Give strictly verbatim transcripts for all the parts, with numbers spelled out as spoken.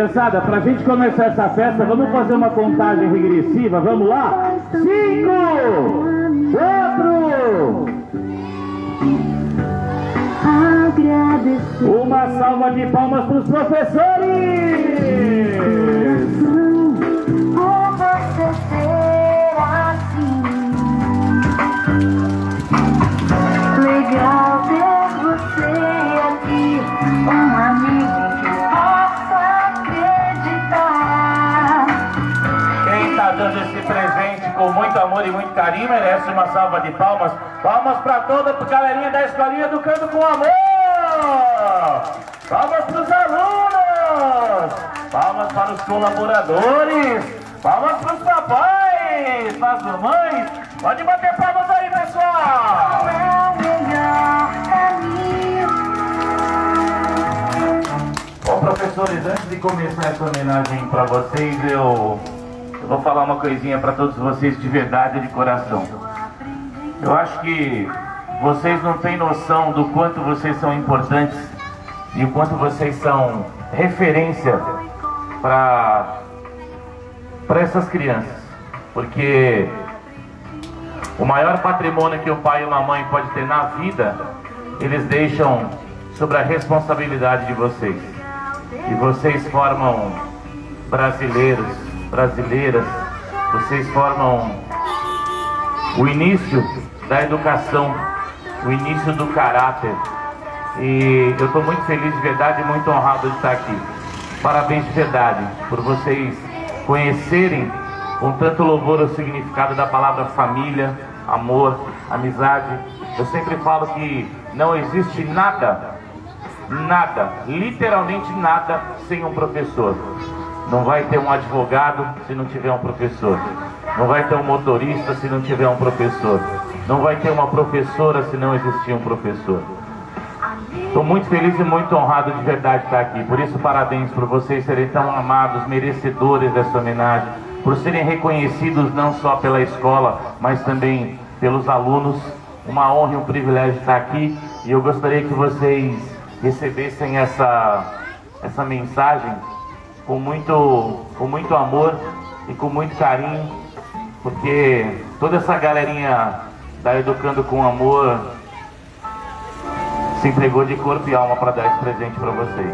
Criançada, pra gente começar essa festa, vamos fazer uma contagem regressiva, vamos lá? Cinco! Quatro! Uma salva de palmas para os professores! Por você ser assim, legal ter você aqui, um amigo que possa acreditar. Quem está dando esse presente com muito amor e muito carinho merece uma salva de palmas. Palmas para toda a galerinha da Escolinha Educando com Amor! Palmas para os alunos, palmas para os colaboradores, palmas para os papais, para as mamães. Pode bater palmas aí, pessoal! Bom, professores, antes de começar essa homenagem para vocês, eu, eu vou falar uma coisinha para todos vocês de verdade e de coração. Eu acho que vocês não têm noção do quanto vocês são importantes e o quanto vocês são referência para para essas crianças. Porque o maior patrimônio que o pai e uma mãe pode ter na vida, eles deixam sobre a responsabilidade de vocês. E vocês formam brasileiros, brasileiras, vocês formam o início da educação, o início do caráter, e eu estou muito feliz de verdade e muito honrado de estar aqui. Parabéns de verdade por vocês conhecerem com tanto louvor o significado da palavra família, amor, amizade. Eu sempre falo que não existe nada, nada, literalmente nada sem um professor. Não vai ter um advogado se não tiver um professor. Não vai ter um motorista se não tiver um professor. Não vai ter uma professora se não existir um professor. Estou muito feliz e muito honrado de verdade estar aqui. Por isso, parabéns por vocês serem tão amados, merecedores dessa homenagem. Por serem reconhecidos não só pela escola, mas também pelos alunos. Uma honra e um privilégio estar aqui. E eu gostaria que vocês recebessem essa, essa mensagem com muito, com muito amor e com muito carinho. Porque toda essa galerinha da Educando com Amor se entregou de corpo e alma para dar esse presente para vocês.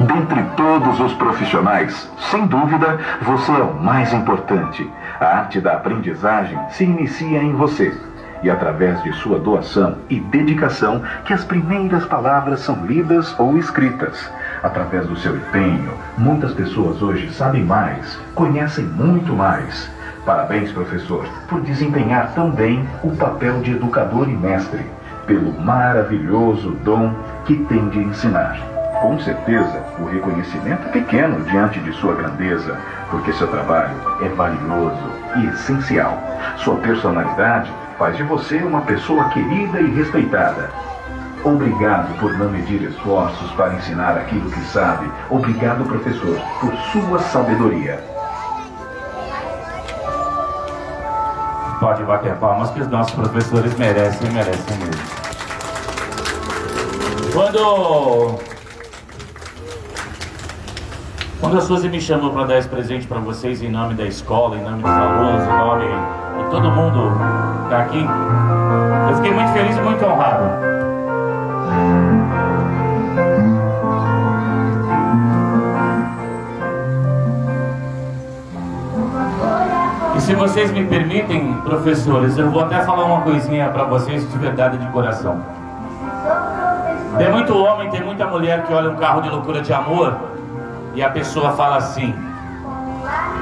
Dentre todos os profissionais, sem dúvida, você é o mais importante. A arte da aprendizagem se inicia em você. E através de sua doação e dedicação que as primeiras palavras são lidas ou escritas. Através do seu empenho, muitas pessoas hoje sabem mais, conhecem muito mais. Parabéns, professor, por desempenhar tão bem o papel de educador e mestre, pelo maravilhoso dom que tem de ensinar. Com certeza, o reconhecimento é pequeno diante de sua grandeza, porque seu trabalho é valioso e essencial. Sua personalidade faz de você uma pessoa querida e respeitada. Obrigado por não medir esforços para ensinar aquilo que sabe. Obrigado, professor, por sua sabedoria. Pode bater palmas que os nossos professores merecem, merecem mesmo. Quando, quando a Suzy me chamou para dar esse presente para vocês em nome da escola, em nome dos alunos, em nome de todo mundo que está aqui, eu fiquei muito feliz e muito honrado. E se vocês me permitem, professores, eu vou até falar uma coisinha pra vocês de verdade e de coração. Tem muito homem, tem muita mulher que olha um carro de loucura de amor e a pessoa fala assim: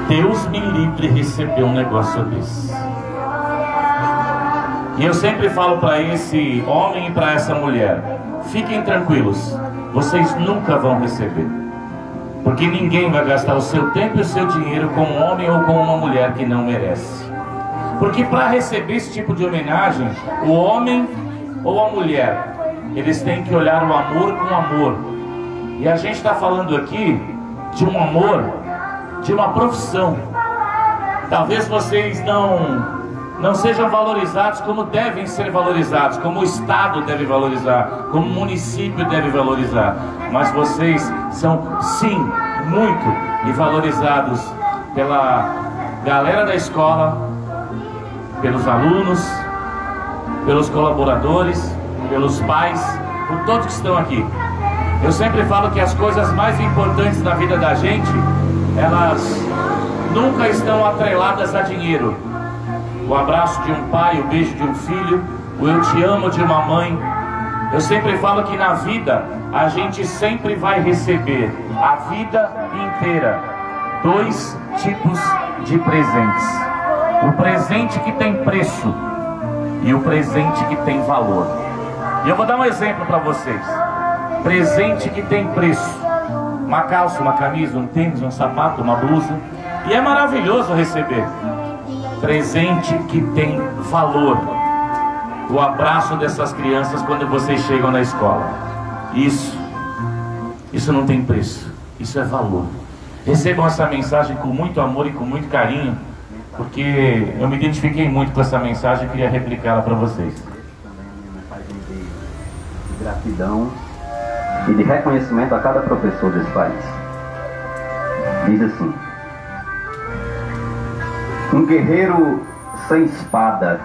Deus me livre receber um negócio desse. E eu sempre falo pra esse homem e pra essa mulher: fiquem tranquilos, vocês nunca vão receber. Porque ninguém vai gastar o seu tempo e o seu dinheiro com um homem ou com uma mulher que não merece. Porque para receber esse tipo de homenagem, o homem ou a mulher, eles têm que olhar o amor com amor. E a gente está falando aqui de um amor, de uma profissão. Talvez vocês não... não sejam valorizados como devem ser valorizados, como o Estado deve valorizar, como o município deve valorizar. Mas vocês são, sim, muito e valorizados pela galera da escola, pelos alunos, pelos colaboradores, pelos pais, por todos que estão aqui. Eu sempre falo que as coisas mais importantes da vida da gente, elas nunca estão atreladas a dinheiro. O abraço de um pai, o beijo de um filho, o eu te amo de uma mãe. Eu sempre falo que na vida a gente sempre vai receber a vida inteira dois tipos de presentes: o presente que tem preço e o presente que tem valor. E eu vou dar um exemplo para vocês. Presente que tem preço: uma calça, uma camisa, um tênis, um sapato, uma blusa. E é maravilhoso receber. Presente que tem valor: o abraço dessas crianças quando vocês chegam na escola. Isso, isso não tem preço, isso é valor. Recebam essa mensagem com muito amor e com muito carinho, porque eu me identifiquei muito com essa mensagem e queria replicá-la para vocês. De gratidão e de reconhecimento a cada professor desse país. Diz assim: um guerreiro sem espada,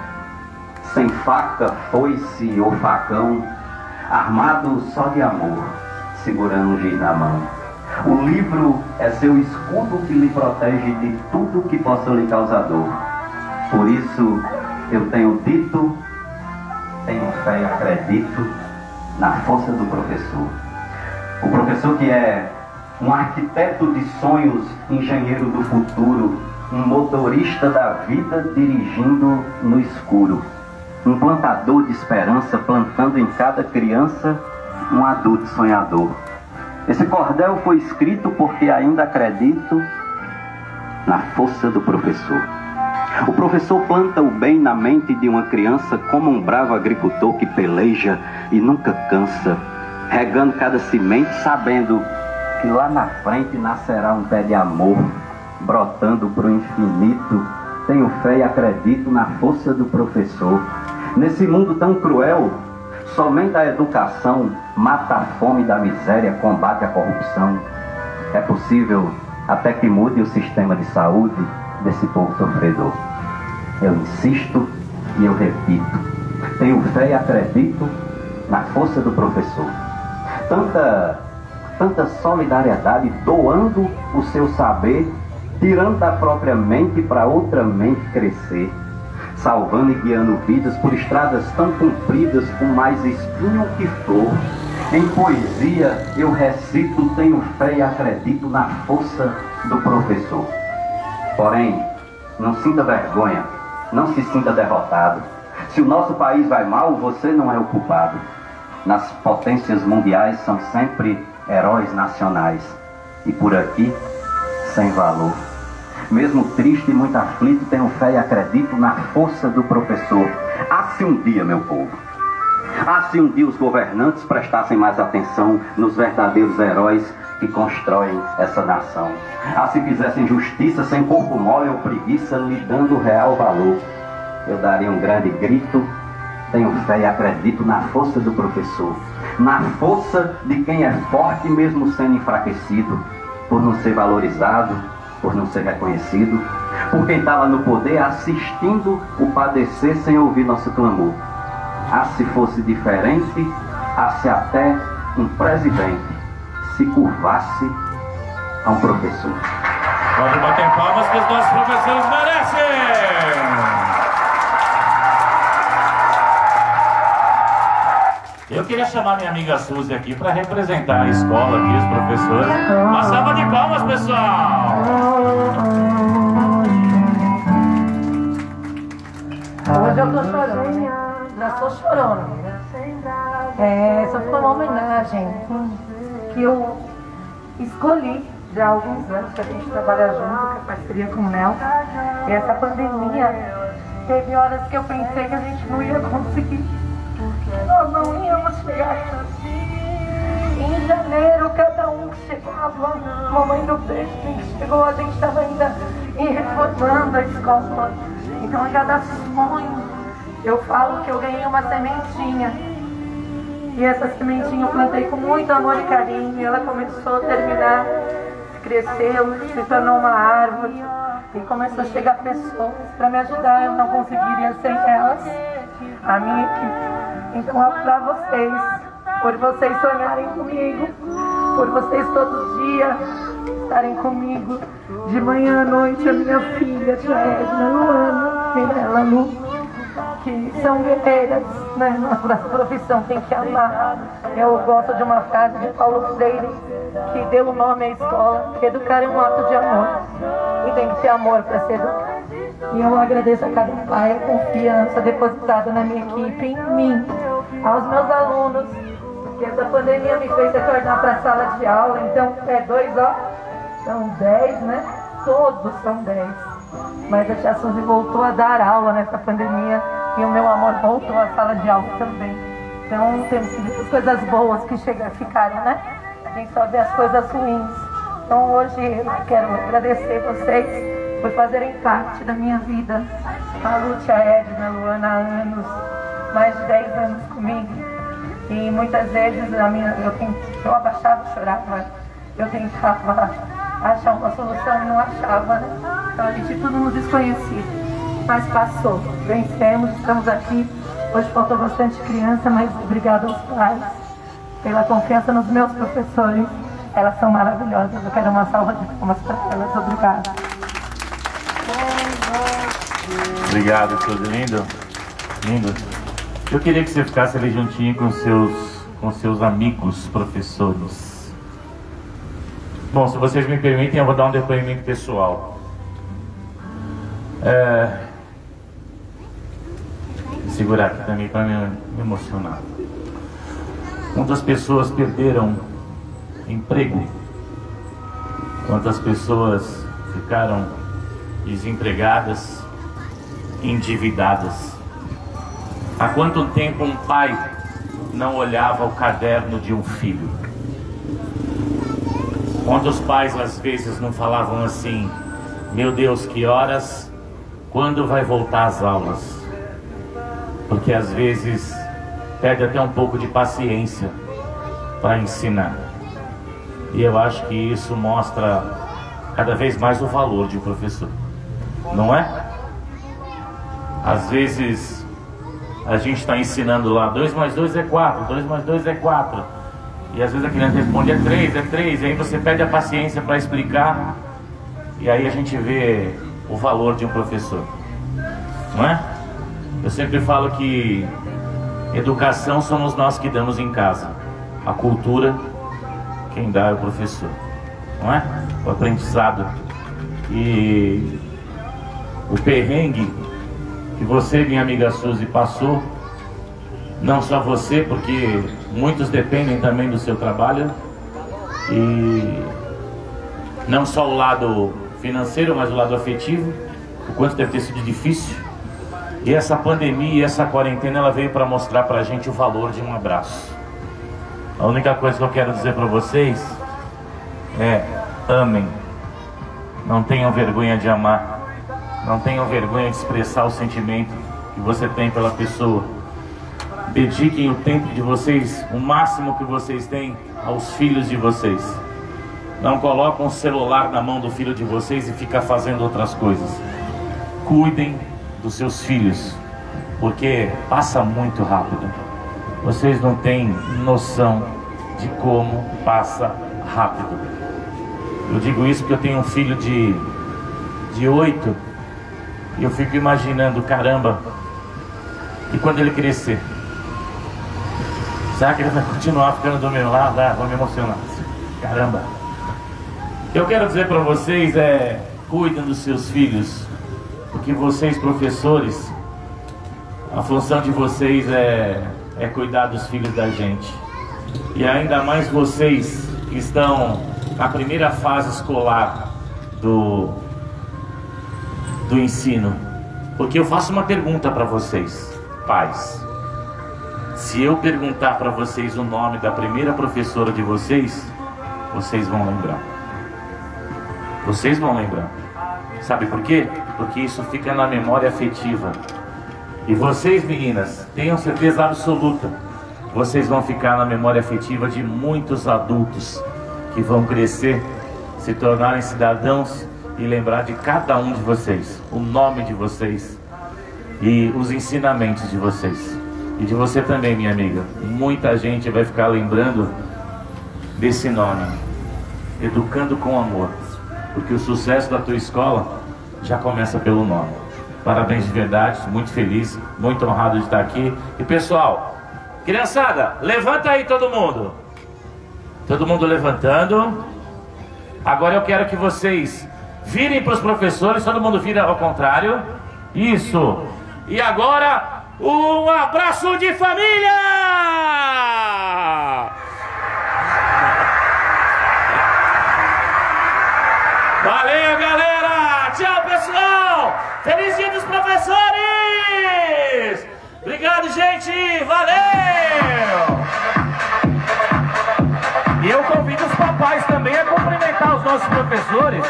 sem faca, foice ou facão, armado só de amor, segurando um giz na mão. O livro é seu escudo que lhe protege de tudo que possa lhe causar dor. Por isso eu tenho dito, tenho fé e acredito na força do professor. O professor que é um arquiteto de sonhos, engenheiro do futuro, um motorista da vida dirigindo no escuro, um plantador de esperança, plantando em cada criança um adulto sonhador. Esse cordel foi escrito porque ainda acredito na força do professor. O professor planta o bem na mente de uma criança, como um bravo agricultor que peleja e nunca cansa, regando cada semente, sabendo que lá na frente nascerá um pé de amor, brotando para o infinito. Tenho fé e acredito na força do professor. Nesse mundo tão cruel, somente a educação mata a fome da miséria, combate a corrupção. É possível até que mude o sistema de saúde desse povo sofredor. Eu insisto e eu repito: tenho fé e acredito na força do professor. Tanta, tanta solidariedade, doando o seu saber, tirando da própria mente para outra mente crescer, salvando e guiando vidas por estradas tão compridas, com mais espinho que flor. Em poesia eu recito: tenho fé e acredito na força do professor. Porém, não sinta vergonha, não se sinta derrotado. Se o nosso país vai mal, você não é o culpado. Nas potências mundiais são sempre heróis nacionais, e por aqui, sem valor. Mesmo triste e muito aflito, tenho fé e acredito na força do professor. Ah, se um dia, meu povo, ah, se um dia os governantes prestassem mais atenção nos verdadeiros heróis que constroem essa nação. Ah, se fizessem justiça sem corpo mole ou preguiça, lhe dando real valor. Eu daria um grande grito: tenho fé e acredito na força do professor, na força de quem é forte mesmo sendo enfraquecido, por não ser valorizado, por não ser reconhecido, por quem estava no poder assistindo o padecer sem ouvir nosso clamor. Ah, se fosse diferente, ah, se até um presidente se curvasse a um professor. Pode bater palmas que os nossos professores merecem! Eu queria chamar minha amiga Suzy aqui para representar a escola aqui, os professores. Uma salva de palmas, pessoal! Hoje eu tô chorando. Já estou chorando. É, essa foi uma homenagem que eu escolhi já há alguns anos, que a gente trabalha junto, que é parceria com o Nelson. E essa pandemia, teve horas que eu pensei que a gente não ia conseguir, nós não íamos chegar. Em janeiro, cada um que chegava, a mamãe do peixe que chegou, a gente estava ainda reformando a escola. Então já dá sonho. Eu falo que eu ganhei uma sementinha. E essa sementinha eu plantei com muito amor e carinho. E ela começou a terminar, cresceu, se tornou uma árvore. E começou a chegar pessoas para me ajudar. Eu não conseguiria sem elas. A minha equipe. Então é para vocês. Por vocês sonharem comigo. Por vocês todos os dias estarem comigo. De manhã à noite, a minha filha, tia Edna, Luana, Mirella, Lu, que são guerreiras, né? Nossa profissão tem que amar. Eu gosto de uma frase de Paulo Freire, que deu o nome à escola, que educar é um ato de amor. E tem que ter amor para ser educar. E eu agradeço a cada pai a confiança depositada na minha equipe, em mim, aos meus alunos, que essa pandemia me fez retornar para a sala de aula. Então, é dois, ó, são dez, né? Todos são dez. Mas a tia Suzy voltou a dar aula nessa pandemia e o meu amor voltou à sala de aula também. Então, temos que ver as coisas boas que chegar, ficarem, né? A gente só vê as coisas ruins. Então, hoje eu quero agradecer vocês por fazerem parte da minha vida. A Lúcia, a Edna, a Luana, há anos, mais de dez anos comigo. E muitas vezes a minha, eu, eu abaixava, chorava, eu tentava achar uma solução e não achava, né? Então a gente tudo nos desconhecido, mas passou, vencemos, estamos aqui. Hoje faltou bastante criança, mas obrigado aos pais pela confiança nos meus professores. Elas são maravilhosas, eu quero uma salva de palmas para elas, obrigada. Obrigado, tudo lindo, lindo. Eu queria que você ficasse ali juntinho com seus, com seus amigos professores. Bom, se vocês me permitem, eu vou dar um depoimento pessoal. É... Vou segurar aqui também para me emocionar. Quantas pessoas perderam emprego? Quantas pessoas ficaram desempregadas, endividadas? Há quanto tempo um pai não olhava o caderno de um filho? Quantos pais às vezes não falavam assim: meu Deus, que horas? Quando vai voltar às aulas? Porque às vezes perde até um pouco de paciência para ensinar. E eu acho que isso mostra cada vez mais o valor de um professor, não é? Às vezes a gente está ensinando lá, dois mais dois é quatro, dois mais dois é quatro. E às vezes a criança responde, é três, é três. E aí você perde a paciência para explicar. E aí a gente vê o valor de um professor, não é? Eu sempre falo que educação somos nós que damos em casa. A cultura, quem dá é o professor, não é? O aprendizado. E o perrengue que você, minha amiga Suzy, passou, não só você, porque muitos dependem também do seu trabalho, e não só o lado financeiro, mas o lado afetivo, o quanto deve ter sido difícil. E essa pandemia, essa quarentena, ela veio para mostrar para a gente o valor de um abraço. A única coisa que eu quero dizer para vocês é: amem, não tenham vergonha de amar. Não tenham vergonha de expressar o sentimento que você tem pela pessoa. Dediquem o tempo de vocês, o máximo que vocês têm, aos filhos de vocês. Não coloquem um celular na mão do filho de vocês e fica fazendo outras coisas. Cuidem dos seus filhos, porque passa muito rápido. Vocês não têm noção de como passa rápido. Eu digo isso porque eu tenho um filho de, de oito. E eu fico imaginando, caramba, e quando ele crescer? Será que ele vai continuar ficando do meu lado? Ah, vou me emocionar. Caramba. O que eu quero dizer para vocês é: cuidem dos seus filhos. Porque vocês, professores, a função de vocês é, é cuidar dos filhos da gente. E ainda mais vocês que estão na primeira fase escolar do... do ensino. Porque eu faço uma pergunta para vocês, pais. Se eu perguntar para vocês o nome da primeira professora de vocês, vocês vão lembrar. Vocês vão lembrar. Sabe por quê? Porque isso fica na memória afetiva. E vocês, meninas, tenham certeza absoluta, vocês vão ficar na memória afetiva de muitos adultos que vão crescer, se tornarem cidadãos e lembrar de cada um de vocês, o nome de vocês e os ensinamentos de vocês. E de você também, minha amiga. Muita gente vai ficar lembrando desse nome, Educando com Amor, porque o sucesso da tua escola já começa pelo nome. Parabéns de verdade, muito feliz, muito honrado de estar aqui. E pessoal, criançada, levanta aí todo mundo. Todo mundo levantando. Agora eu quero que vocês virem para os professores, todo mundo vira ao contrário. Isso. E agora, um abraço de família! Valeu, galera! Tchau, pessoal! Feliz dia dos professores! Obrigado, gente! Valeu! E eu convido os papais também a cumprimentar os nossos professores.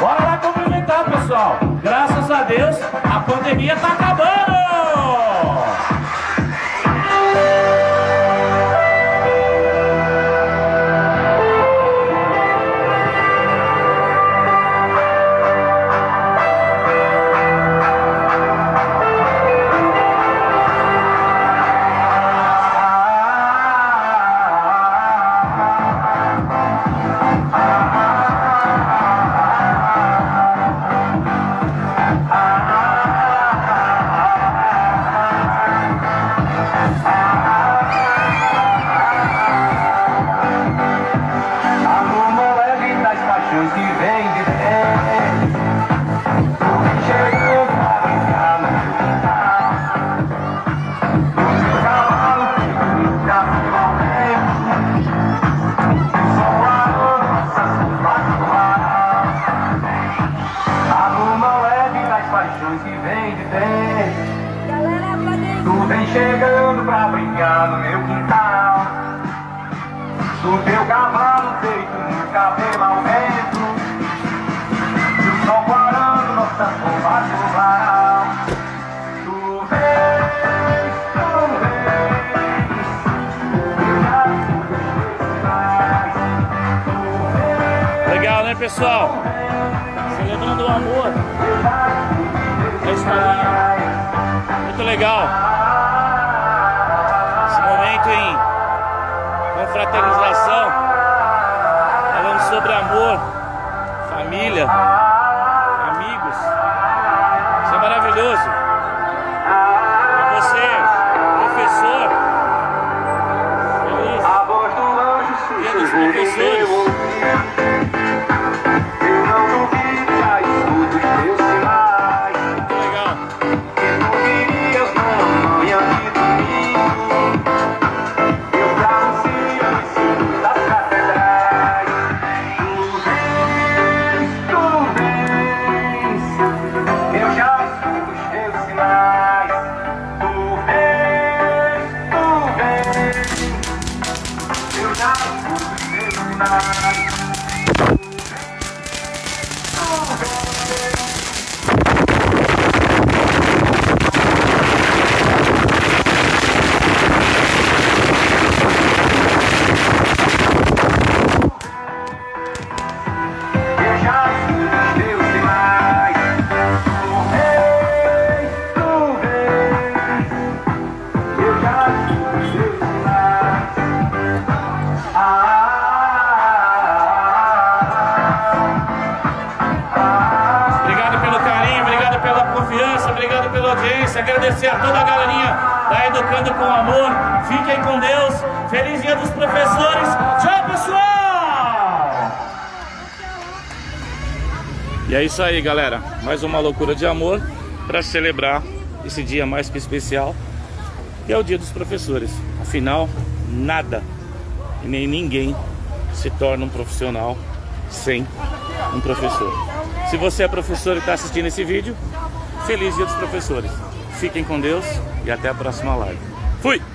Bora lá cumprimentar, pessoal! Graças a Deus, a pandemia tá acabando! Pessoal, celebrando o amor da Escolinha. Muito legal esse momento em confraternização, falando sobre amor, família, amigos. Isso é maravilhoso. E você, professor, feliz dia dos professores. Agradecer a toda a galerinha da Educando com Amor. Fiquem com Deus. Feliz dia dos professores. Tchau, pessoal! E é isso aí, galera. Mais uma loucura de amor para celebrar esse dia mais que especial, que é o dia dos professores. Afinal, nada e nem ninguém se torna um profissional sem um professor. Se você é professor e está assistindo esse vídeo, feliz dia dos professores. Fiquem com Deus e até a próxima live. Fui!